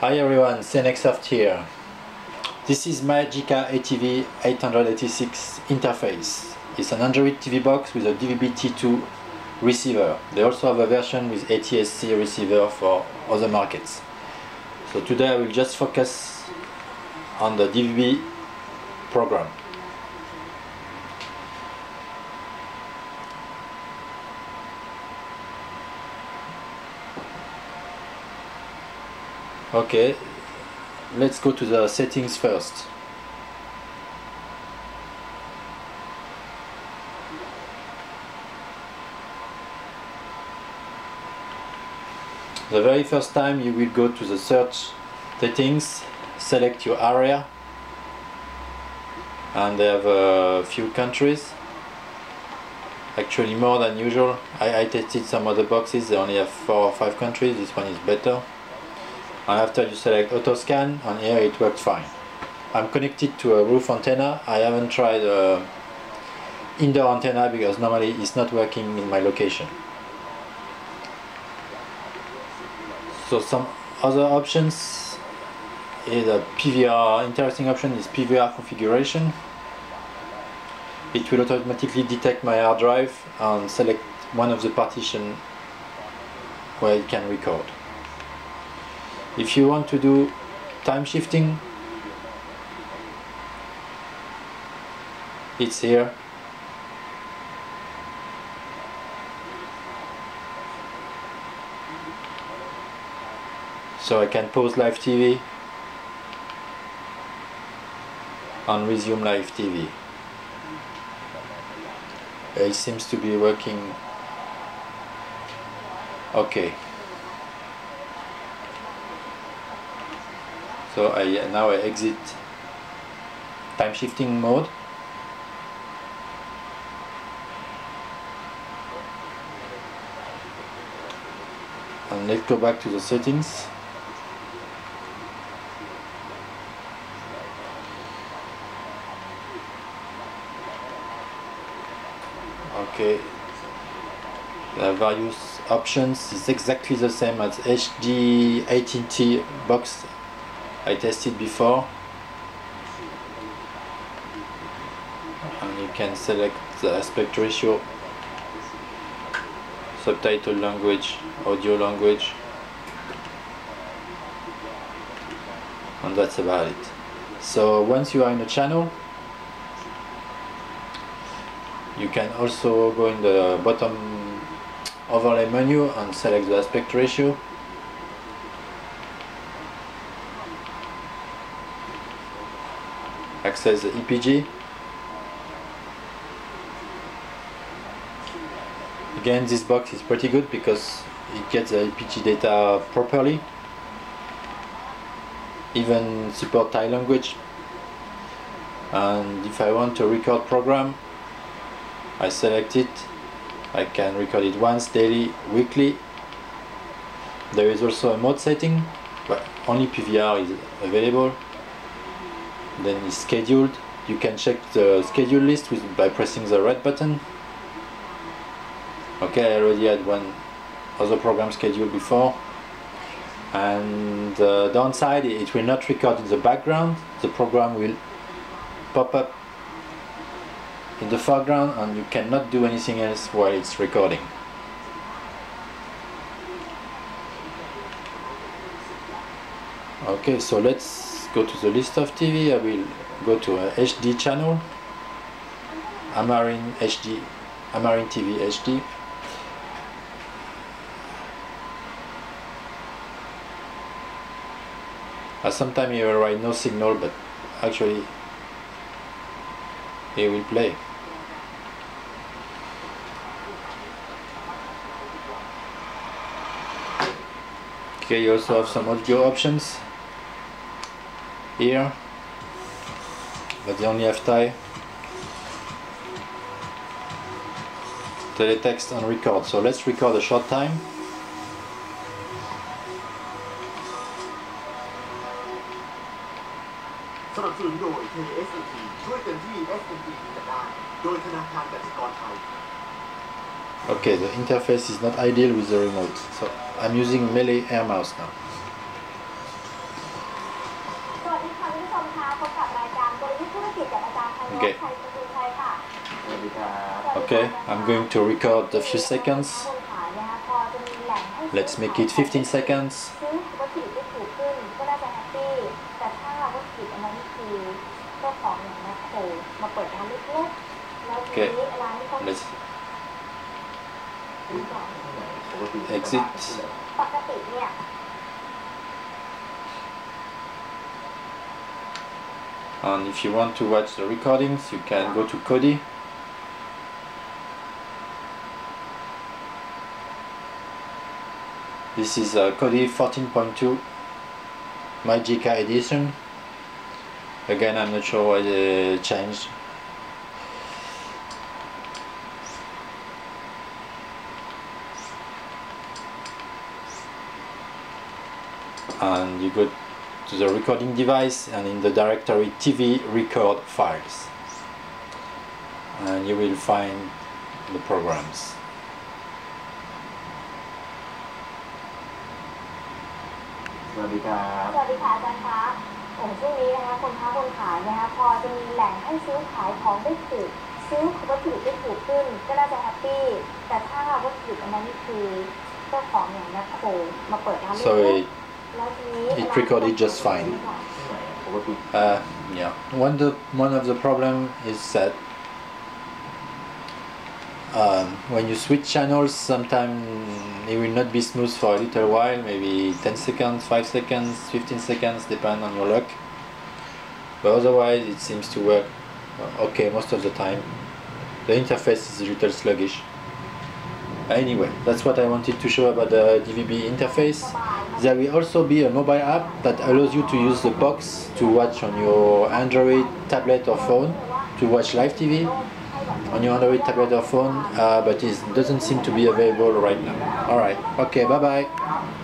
Hi everyone, CNX-Software here. This is Mygica ATV 586 interface. It's an Android TV box with a DVB-T2 receiver. They also have a version with ATSC receiver for other markets. So today I will just focus on the DVB program. Okay, let's go to the settings first. The very first time you will go to the search settings, select your area, and they have a few countries, actually more than usual. I tested some other boxes, they only have 4 or 5 countries, this one is better. And after you select auto scan, and here it worked fine. I'm connected to a roof antenna. I haven't tried indoor antenna because normally it's not working in my location. So some other options is a PVR. Interesting option is PVR configuration. It will automatically detect my hard drive and select one of the partitions where it can record. If you want to do time shifting, it's here. So I can pause live TV and resume live TV. It seems to be working okay. So now I exit time shifting mode. And let's go back to the settings. Okay. There are various options. It's exactly the same as HD 18T box I tested before, and you can select the aspect ratio, subtitle language, audio language, and that's about it. So once you are in a channel, you can also go in the bottom overlay menu and select the aspect ratio. Access the EPG. Again, this box is pretty good because it gets the EPG data properly. Even support Thai language. And if I want to record program, I select it. I can record it once, daily, weekly. There is also a mode setting, but only PVR is available. Then it's scheduled. You can check the schedule list by pressing the red button. Okay, I already had one other program scheduled before. And the downside, it will not record in the background. The program will pop up in the foreground and you cannot do anything else while it's recording. Okay, so let's go to the list of TV. I will go to a HD channel, Amarin HD, Amarin TV HD. Sometimes you will write no signal, but actually it will play. Okay, you also have some audio options here, but they only have Thai. Teletext and record. So let's record a short time. Okay, the interface is not ideal with the remote, so I'm using melee air mouse now. คุณผู้ชมคะพบกับรายการกลยุทธ์ธุรกิจจากอาจารย์ไพโรจน์ ชัยสกุลชัยค่ะ สวัสดีครับ Okay, I'm going to record a few seconds. Let's make it 15 seconds. วัตถุดิบที่ถูกขึ้นก็น่าจะแฮปปี้แต่ถ้าวัตถุดิบอันนั้นคือเจ้าของอย่างแมคโครมาเปิดร้านเล็กๆแล้วทีนี้ร้านนี้ก็ Exit. ปกติเนี่ยAnd if you want to watch the recordings, you can go to Kodi. This is Kodi 14.2 Mygica edition. Again, I'm not sure why they changed. And you go to the recording device and in the directory TV record files, and you will find the programs. Sorry. It recorded just fine. Yeah. One of the problem is that when you switch channels, sometimes it will not be smooth for a little while, maybe 10 seconds, 5 seconds, 15 seconds, depending on your luck. But otherwise, it seems to work okay most of the time. The interface is a little sluggish. Anyway, that's what I wanted to show about the DVB interface. There will also be a mobile app that allows you to use the box to watch on your Android tablet or phone, to watch live TV on your Android tablet or phone, but it doesn't seem to be available right now. Alright, okay, bye bye.